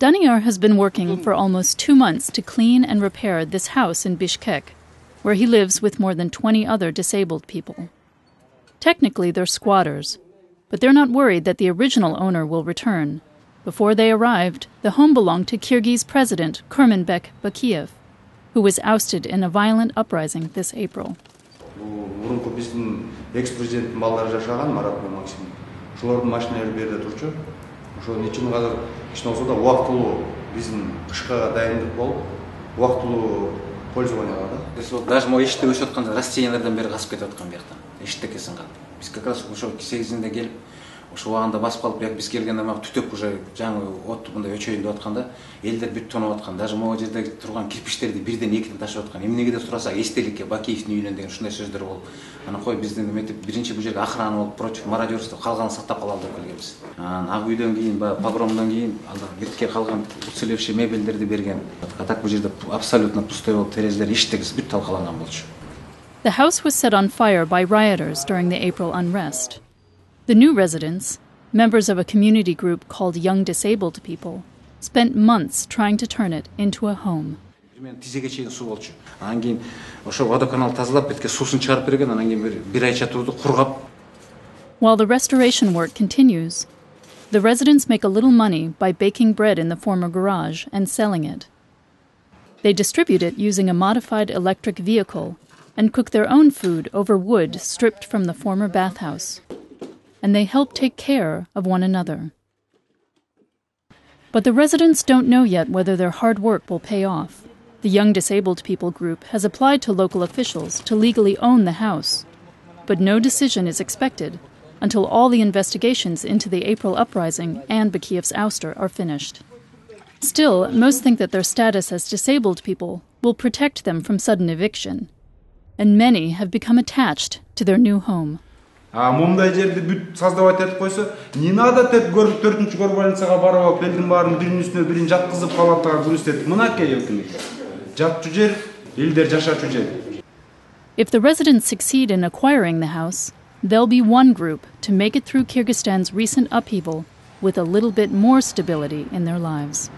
Daniyar has been working for almost 2 months to clean and repair this house in Bishkek, where he lives with more than 20 other disabled people. Technically, they're squatters, but they're not worried that the original owner will return. Before they arrived, the home belonged to Kyrgyz President Kurmanbek Bakiev, who was ousted in a violent uprising this April. The house was set on fire by rioters during the April unrest. The new residents, members of a community group called Young Disabled People, spent months trying to turn it into a home. While the restoration work continues, the residents make a little money by baking bread in the former garage and selling it. They distribute it using a modified electric vehicle and cook their own food over wood stripped from the former bathhouse. And they help take care of one another. But the residents don't know yet whether their hard work will pay off. The Young Disabled People group has applied to local officials to legally own the house, but no decision is expected until all the investigations into the April uprising and Bakiev's ouster are finished. Still, most think that their status as disabled people will protect them from sudden eviction, and many have become attached to their new home. If the residents succeed in acquiring the house, they'll be one group to make it through Kyrgyzstan's recent upheaval with a little bit more stability in their lives.